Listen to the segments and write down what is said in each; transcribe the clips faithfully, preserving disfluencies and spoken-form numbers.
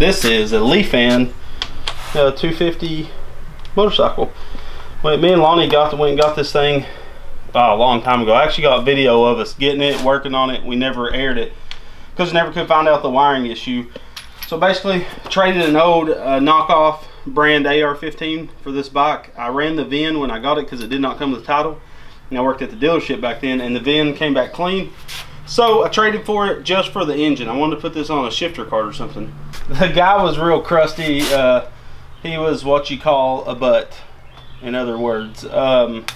This is a Lifan uh, two fifty motorcycle. When me and Lonnie got the, went and got this thing oh, a long time ago. I actually got a video of us getting it, working on it. We never aired it because we never could find out the wiring issue. So basically, traded an old uh, knockoff brand A R fifteen for this bike. I ran the V I N when I got it because it did not come with the title. And I worked at the dealership back then, and the V I N came back clean. So I traded for it just for the engine. I wanted to put this on a shifter cart or something. The guy was real crusty. Uh, he was what you call a butt, in other words. Um,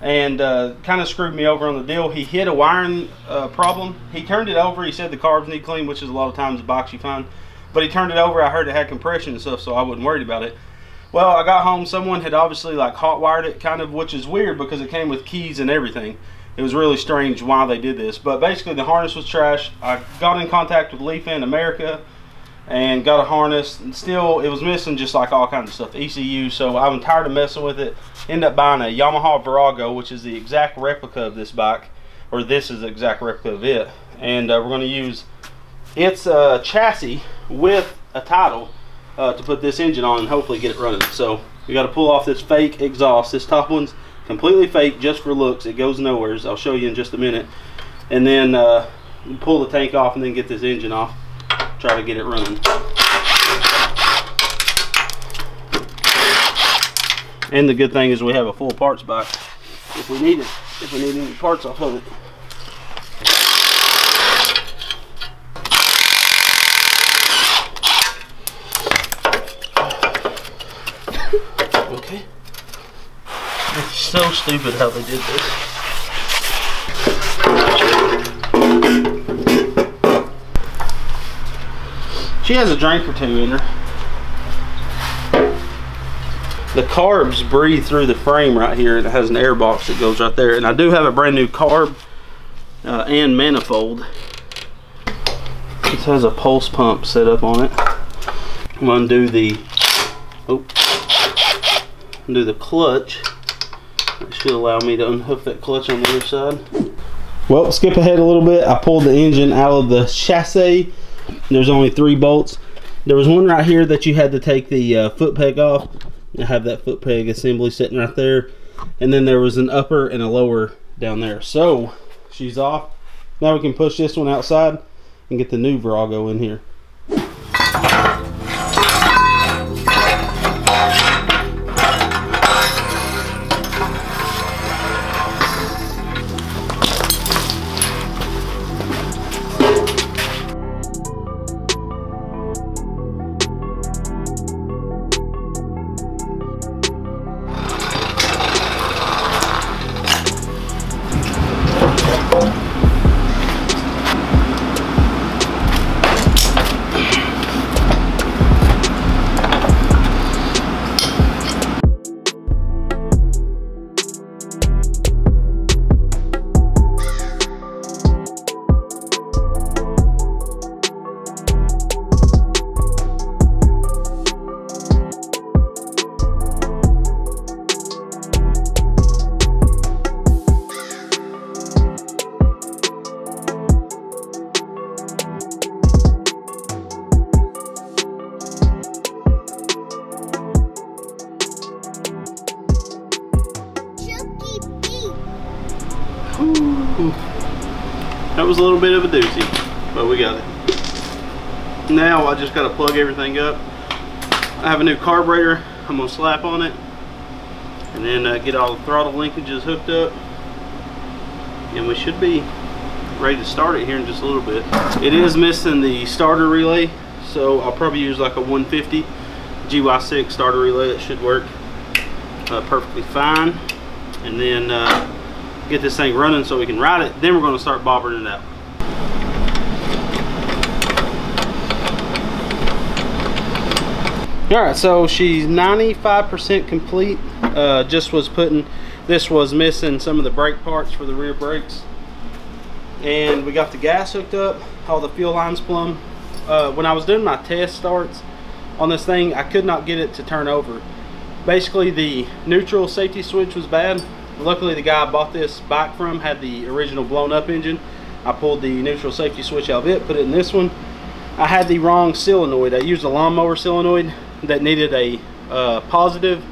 and uh, kind of screwed me over on the deal. He hit a wiring uh, problem. He turned it over. He said the carbs need clean, which is a lot of times the box you find. But he turned it over. I heard it had compression and stuff, so I wasn't worried about it. Well, I got home. Someone had obviously like hot wired it, kind of, which is weird because it came with keys and everything. It was really strange why they did this, but basically the harness was trash. I got in contact with Lifan America and got a harness, and still it was missing just like all kinds of stuff, E C U, so I'm tired of messing with it. Ended up buying a Yamaha Virago, which is the exact replica of this bike, or this is the exact replica of it, and uh, we're going to use its uh, chassis with a title uh, to put this engine on and hopefully get it running. So we got to pull off this fake exhaust. This top one's completely fake just for looks. It goes nowhere. I'll show you in just a minute. And then uh, pull the tank off and then get this engine off. Try to get it running. And the good thing is we have a full parts box if we need it. If we need any parts off of it. So stupid how they did this. She has a drink or two in her. The carbs breathe through the frame right here, and it has an air box that goes right there. And I do have a brand new carb uh, and manifold. This has a pulse pump set up on it. I'm gonna undo the oh, undo the clutch. It should allow me to unhook that clutch on the other side. Well, skip ahead a little bit. I pulled the engine out of the chassis. There's only three bolts. There was one right here that you had to take the uh, foot peg off. I have that foot peg assembly sitting right there. And then there was an upper and a lower down there. So she's off. Now we can push this one outside and get the new Virago in here. That was a little bit of a doozy, but we got it. Now I just got to plug everything up. I have a new carburetor. I'm going to slap on it and then uh, get all the throttle linkages hooked up, and we should be ready to start it here in just a little bit. It is missing the starter relay, so I'll probably use like a one fifty G Y six starter relay. That should work uh, perfectly fine, and then uh, get this thing running so we can ride it. Then we're going to start bobbing it out. All right, so she's ninety-five percent complete. Uh, just was putting, this was missing some of the brake parts for the rear brakes. And we got the gas hooked up, all the fuel lines plumb. Uh, when I was doing my test starts on this thing, I could not get it to turn over. Basically, the neutral safety switch was bad. Luckily, the guy I bought this bike from had the original blown up engine. I pulled the neutral safety switch out of it, put it in this one, I had the wrong solenoid. I used a lawnmower solenoid that needed a uh, positive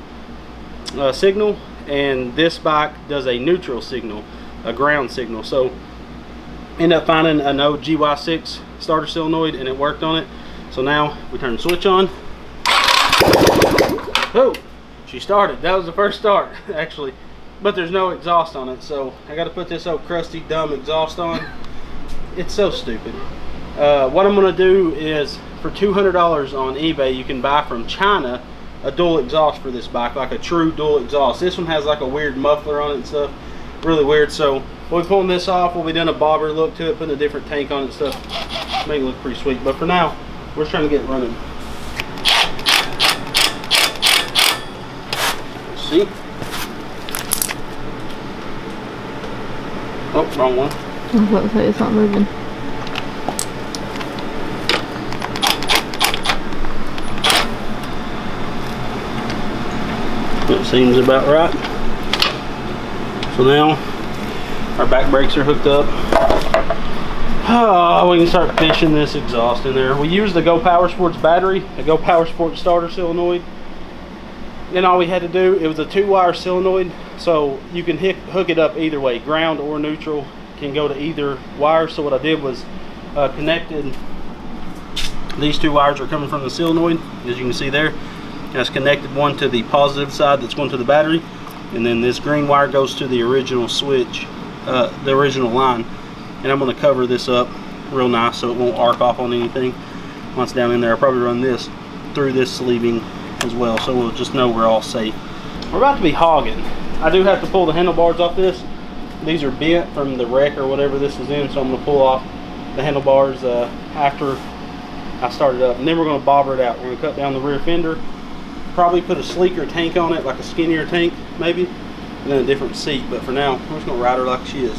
uh, signal, and this bike does a neutral signal, a ground signal. So end up finding an old G Y six starter solenoid, and it worked on it. So now we turn the switch on. Oh, she started. That was the first start, actually. But there's no exhaust on it, so I got to put this old crusty dumb exhaust on. It's so stupid. Uh, what I'm going to do is, for two hundred dollars on eBay, you can buy from China a dual exhaust for this bike, like a true dual exhaust. This one has like a weird muffler on it and stuff. Really weird. So we'll be pulling this off. We'll be doing a bobber look to it, putting a different tank on it and stuff. Make it look pretty sweet. But for now, we're just trying to get it running. Let's see? Oh, wrong one. I was about to say, it's not moving. That seems about right. So now our back brakes are hooked up. Oh, we can start fishing this exhaust in there. We use the Go Power Sports battery, a Go Power Sports starter solenoid. Then all we had to do, it was a two-wire solenoid, so you can hook it up either way, ground or neutral. Can go to either wire. So what I did was uh, connected these two wires are coming from the solenoid, as you can see there. And it's connected one to the positive side that's going to the battery, and then this green wire goes to the original switch, uh, the original line. And I'm going to cover this up real nice so it won't arc off on anything. Once down in there, I'll probably run this through this sleeving as well, so we'll just know we're all safe. We're about to be hogging. I do have to pull the handlebars off this. These are bent from the wreck or whatever this is in, so I'm going to pull off the handlebars uh, after I start it up. And then we're going to bobber it out. We're going to cut down the rear fender, probably put a sleeker tank on it, like a skinnier tank maybe, and then a different seat. But for now, we're just going to ride her like she is.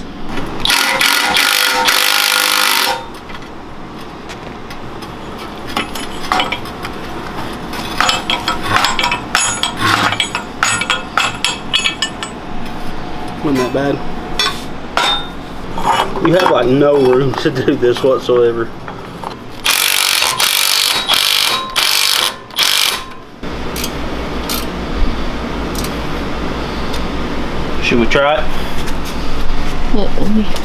Wasn't that bad. You have like no room to do this whatsoever. Should we try it? Mm-mm.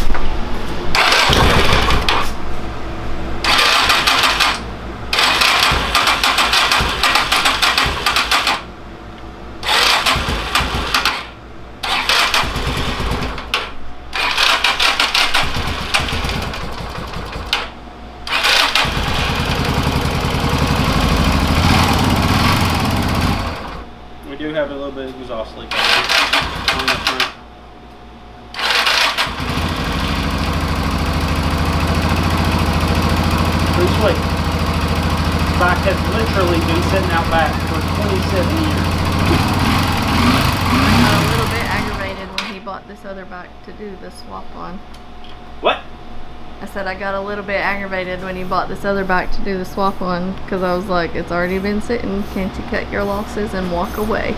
Have a little bit of exhaust leak on the front. Pretty sweet. This bike has literally been sitting out back for twenty-seven years. I'm a little bit aggravated when he bought this other bike to do the swap on. What? I said I got a little bit aggravated when he bought this other bike to do the swap on, because I was like, it's already been sitting. Can't you cut your losses and walk away?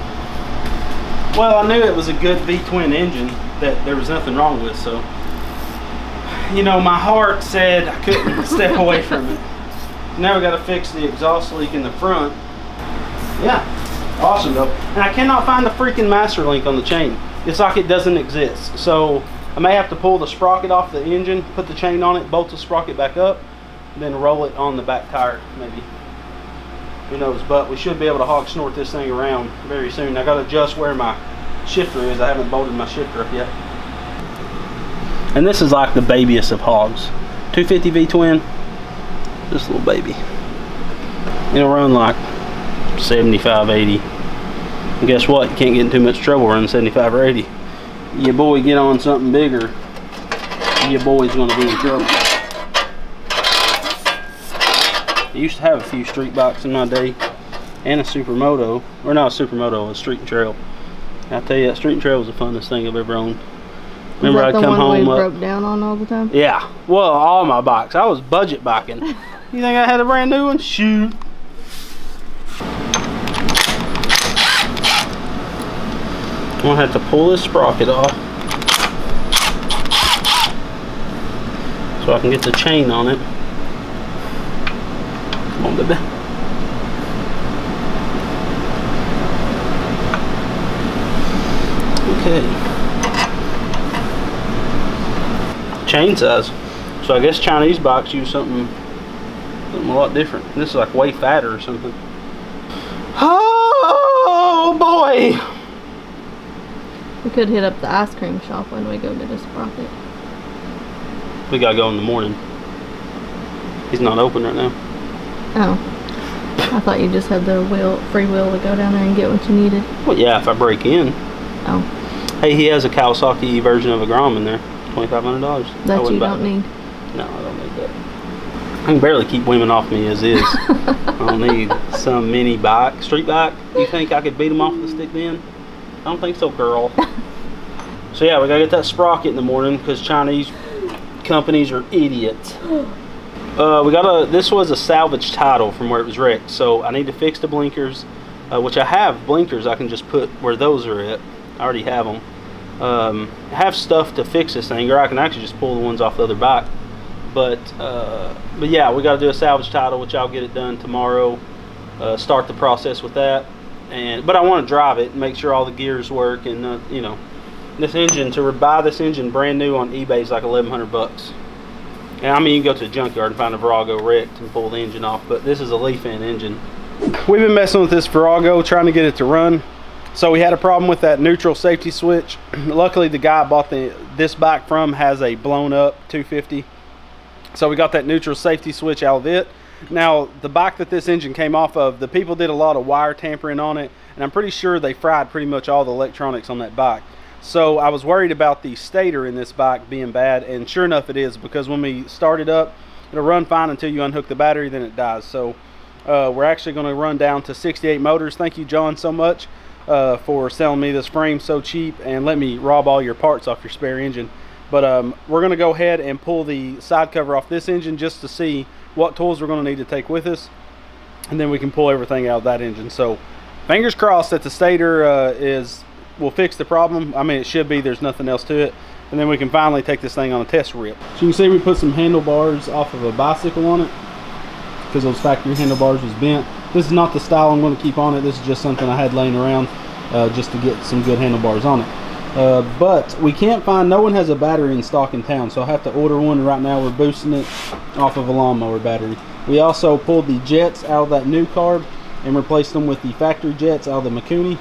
Well, I knew it was a good V twin engine that there was nothing wrong with, so. You know, my heart said I couldn't step away from it. Now we got to fix the exhaust leak in the front. Yeah, awesome though. And I cannot find the freaking master link on the chain. It's like it doesn't exist. So I may have to pull the sprocket off the engine, put the chain on it, bolt the sprocket back up, and then roll it on the back tire, maybe. Who knows? But we should be able to hog snort this thing around very soon. I gotta adjust where my shifter is. I haven't bolted my shifter up yet. And this is like the babiest of hogs. two fifty V twin, this little baby. It'll run like seventy-five, eighty. And guess what? You can't get in too much trouble running seventy-five or eighty. Your boy get on something bigger, your boy's gonna be in trouble. I used to have a few street bikes in my day, and a supermoto, or not a supermoto, a street and trail. I tell you, that street and trail was the funnest thing I've ever owned. Remember, I'd come home. Up, broke down on all the time. Yeah, well, all my bikes. I was budget biking. You think I had a brand new one? Shoot. I'm gonna have to pull this sprocket off so I can get the chain on it. Come on, baby. Okay. Chain size. So I guess Chinese box use something, something a lot different. This is like way fatter or something. Oh boy! We could hit up the ice cream shop when we go get a sprocket. We gotta go in the morning. He's not open right now. Oh. I thought you just had the will, free will to go down there and get what you needed. Well, yeah, if I break in. Oh. Hey, he has a Kawasaki version of a Grom in there. twenty-five hundred dollars. That you don't need. No, I don't need that. I can barely keep women off me as is. I don't need some mini bike. Street bike? You think I could beat them off with a stick then? I don't think so, girl. So yeah, we gotta get that sprocket in the morning because Chinese companies are idiots. Uh, we got a. This was a salvage title from where it was wrecked, so I need to fix the blinkers, uh, which I have blinkers. I can just put where those are at. I already have them. Um, I have stuff to fix this thing, or I can actually just pull the ones off the other bike. But uh, but yeah, we gotta do a salvage title, which I'll get it done tomorrow. Uh, start the process with that. And, but I want to drive it and make sure all the gears work and uh, you know, this engine, to buy this engine brand new on eBay is like eleven hundred bucks. And I mean, you can go to the junkyard and find a Virago wrecked and pull the engine off, but this is a Lifan engine. We've been messing with this Virago trying to get it to run. So we had a problem with that neutral safety switch. Luckily the guy I bought the, this bike from has a blown up two fifty. So we got that neutral safety switch out of it. Now, the bike that this engine came off of, the people did a lot of wire tampering on it, and I'm pretty sure they fried pretty much all the electronics on that bike. So I was worried about the stator in this bike being bad, and sure enough it is, because when we start it up, it'll run fine until you unhook the battery, then it dies. So uh, we're actually going to run down to sixty-eight motors. Thank you, John, so much uh, for selling me this frame so cheap and let me rob all your parts off your spare engine. But um, we're going to go ahead and pull the side cover off this engine just to see what tools we're going to need to take with us, and then we can pull everything out of that engine. So fingers crossed that the stator uh, is will fix the problem. I mean, it should be. There's nothing else to it, and then we can finally take this thing on a test rip. So you can see we put some handlebars off of a bicycle on it because those factory handlebars was bent. This is not the style I'm going to keep on it. This is just something I had laying around uh, just to get some good handlebars on it. Uh, but we can't find, no one has a battery in stock in town, so I have to order one right now. We're boosting it off of a lawnmower battery. We also pulled the jets out of that new carb and replaced them with the factory jets out of the Mikuni.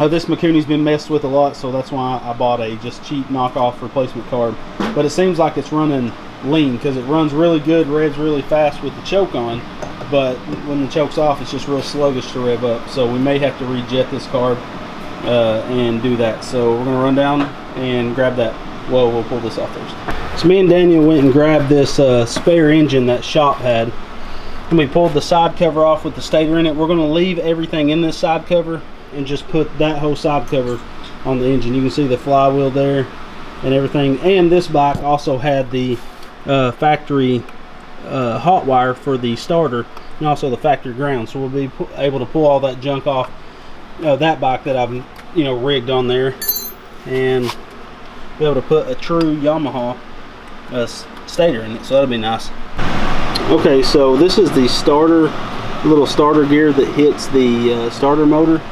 Uh, this Mikuni's been messed with a lot, so that's why I bought a just cheap knockoff replacement carb. But it seems like it's running lean because it runs really good, revs really fast with the choke on, but when the choke's off, it's just real sluggish to rev up. So we may have to rejet this carb. Uh, and do that. So we're gonna run down and grab that. Whoa, we'll pull this off first. So me and Daniel went and grabbed this uh, spare engine that shop had, and we pulled the side cover off with the stator in it. We're gonna leave everything in this side cover and just put that whole side cover on the engine. You can see the flywheel there and everything. And this bike also had the uh, factory uh, hot wire for the starter and also the factory ground. So we'll be able to pull all that junk off Uh, that bike that I've you know rigged on there and be able to put a true Yamaha uh, stator in it, so that'll be nice. Okay, so this is the starter, little starter gear that hits the uh, starter motor.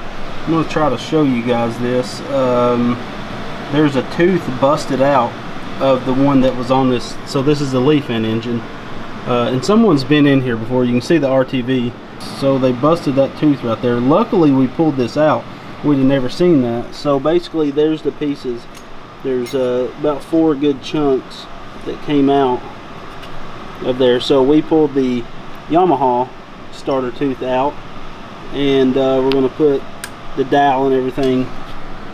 I'm gonna try to show you guys this. Um, there's a tooth busted out of the one that was on this, so this is the Lifan engine, uh, and someone's been in here before. You can see the R T V. So they busted that tooth right there. Luckily we pulled this out, we'd have never seen that. So basically there's the pieces, there's uh, about four good chunks that came out of there. So we pulled the Yamaha starter tooth out, and uh, we're going to put the dowel and everything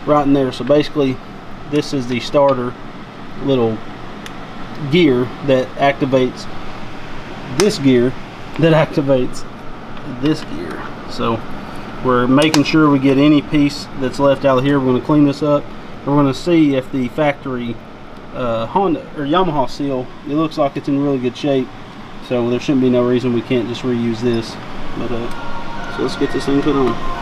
right in there. So basically this is the starter little gear that activates this gear that activates this gear. So we're making sure we get any piece that's left out of here. We're going to clean this up. We're going to see if the factory uh, Honda or Yamaha seal, it looks like it's in really good shape, so there shouldn't be no reason we can't just reuse this. But uh, so let's get this thing put on.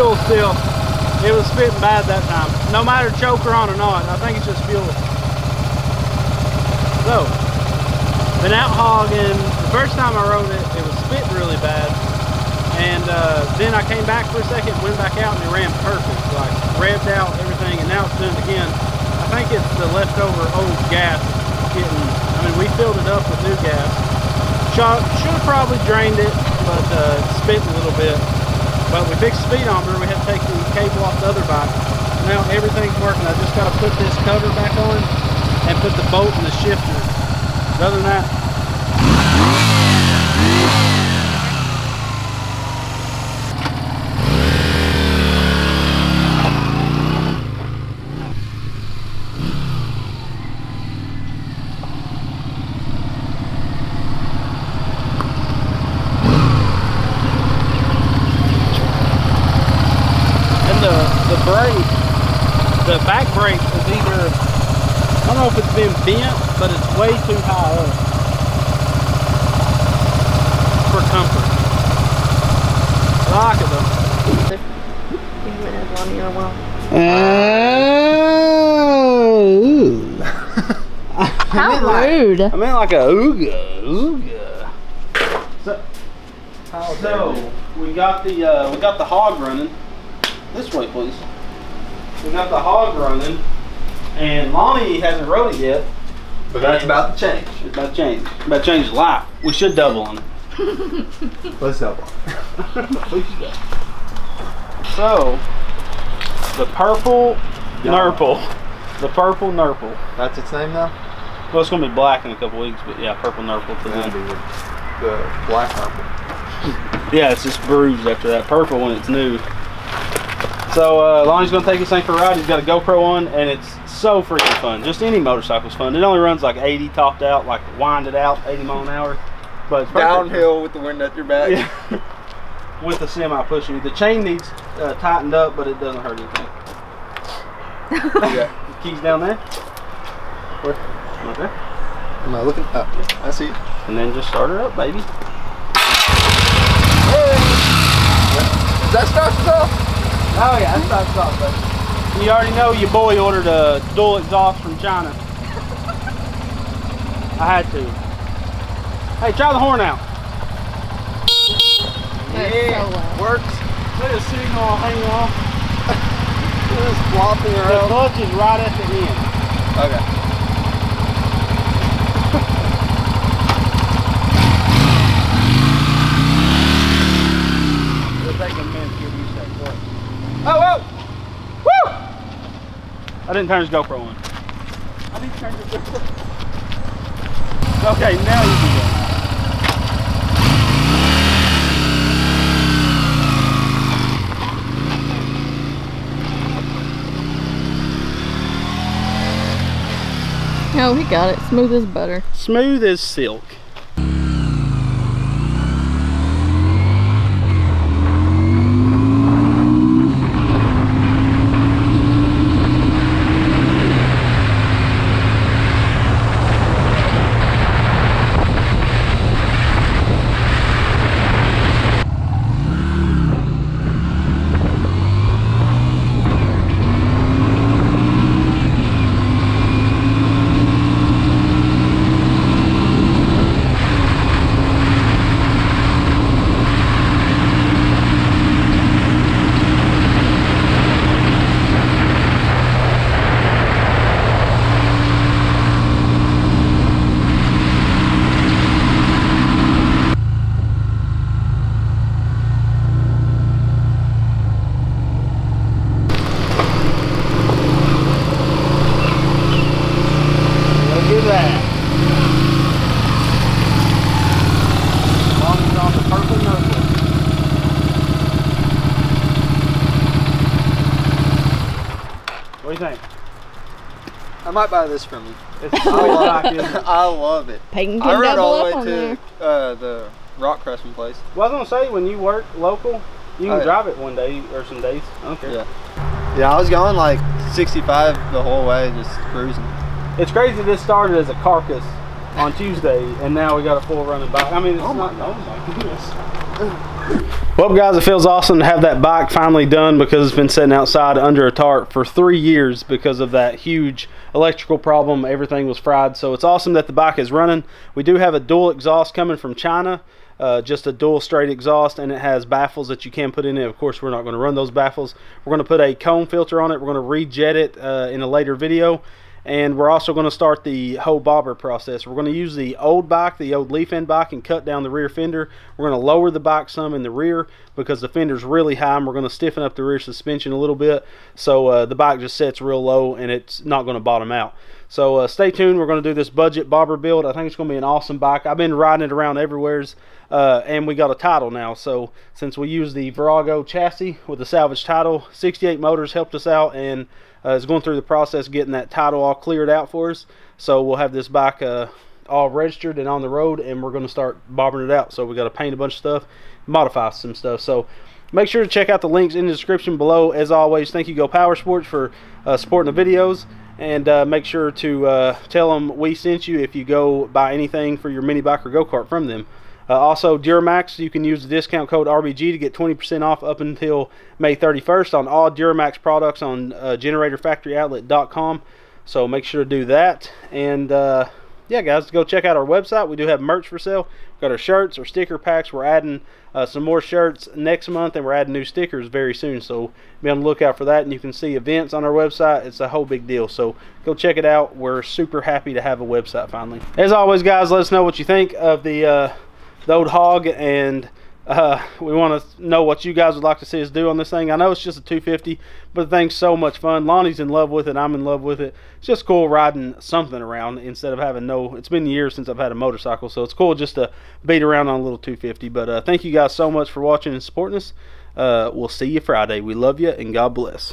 fuel still. It was spitting bad that time. No matter choker on or not, I think it's just fuel. So, been out hogging. The first time I rode it, it was spitting really bad. And uh, then I came back for a second, went back out, and it ran perfect. Like, revved out everything, and now it's doing it again. I think it's the leftover old gas getting, I mean, we filled it up with new gas. Shot, should have probably drained it, but uh, it spit a little bit. But we fixed the speedometer, we had to take the cable off the other bike. Now everything's working. I just got to put this cover back on and put the bolt and the shifter. But other than that, the back brake is either, I don't know if it's been bent, but it's way too high up for comfort. Lock it though. You might have Lonnie on a while. Oh, ooh. How like, rude. I meant like a ooga, ooga. So, How so we got the uh, we got the hog running. This way, please. We got the hog running, and Lonnie hasn't rode it yet. But that's about to change. It's about to change. It's about to change a lot. We should double on it. Let's double on it. So, the purple Nurple. The purple Nurple. That's its name now? Well, it's going to be black in a couple weeks, but yeah, purple Nurple. That'd be the, the black Nurple. Yeah, it's just bruised after that. Purple when it's new. So uh, Lonnie's gonna take this thing for a ride. He's got a GoPro on, and it's so freaking fun. Just any motorcycle's fun. It only runs like eighty topped out, like winded out, eighty mile an hour. But it's downhill with the wind at your back. Yeah. With the semi pushing you. The chain needs uh, tightened up, but it doesn't hurt anything. Yeah. The key's down there. Where? Right there. Am I looking up? Yeah, I see it. And then just start her up, baby. Hey. Is that start stuff? Oh yeah, that's not stop, but you already know your boy ordered a dual exhaust from China. I had to. Hey, try the horn out. That's yeah, so loud. Works. Look at the signal hanging off. Look at flopping around. The clutch is right at the end. Okay. It'll take a minute to give you that clutch. Oh, whoa! Woo! I didn't turn his GoPro on. I didn't turn his GoPro on. Okay, now you can go. Oh, he got it. Smooth as butter. Smooth as silk. I might buy this from you. It's I, love, I love it. Peyton can I rode all the way to uh, the rock crushing place. Well, I was gonna say when you work local, you can oh, yeah. drive it one day or some days. I don't care. Yeah, yeah. I was going like sixty-five the whole way, just cruising. It's crazy. This started as a carcass on Tuesday, and now we got a full running bike. I mean, it's oh not. My oh my goodness. Well guys, it feels awesome to have that bike finally done because it's been sitting outside under a tarp for three years because of that huge electrical problem. Everything was fried, so it's awesome that the bike is running. We do have a dual exhaust coming from China, uh, just a dual straight exhaust, and it has baffles that you can put in it. Of course, we're not going to run those baffles. We're going to put a cone filter on it. We're going to re-jet it uh, in a later video. And we're also going to start the whole bobber process. We're going to use the old bike, the old Lifan bike, and cut down the rear fender. We're going to lower the bike some in the rear because the fender's really high, and we're going to stiffen up the rear suspension a little bit so uh, the bike just sits real low and it's not going to bottom out. So uh, stay tuned. We're going to do this budget bobber build. I think it's going to be an awesome bike. I've been riding it around everywhere's, uh, and we got a title now. So since we used the Virago chassis with a salvage title, sixty-eight Motors helped us out and uh, is going through the process of getting that title all cleared out for us. So we'll have this bike uh, all registered and on the road, and we're going to start bobbing it out. So we got to paint a bunch of stuff, modify some stuff. So make sure to check out the links in the description below. As always, thank you Go Power Sports for uh, supporting the videos. And uh, make sure to uh, tell them we sent you if you go buy anything for your mini bike or go-kart from them. Uh, also, Duramax, you can use the discount code R B G to get twenty percent off up until May thirty-first on all Duramax products on uh, generator factory outlet dot com. So make sure to do that. And uh, yeah, guys, go check out our website. We do have merch for sale. We've got our shirts, our sticker packs. We're adding uh, some more shirts next month, and we're adding new stickers very soon. So be on the lookout for that. And you can see events on our website. It's a whole big deal. So go check it out. We're super happy to have a website finally. As always, guys, let us know what you think of the, uh, the old hog, and uh, we want to know what you guys would like to see us do on this thing. I know it's just a two fifty, but the thing's so much fun. Lonnie's in love with it. I'm in love with it. It's just cool riding something around instead of having no, it's been years since I've had a motorcycle, so it's cool just to beat around on a little two fifty. But uh, thank you guys so much for watching and supporting us. Uh, we'll see you Friday. We love you, and God bless.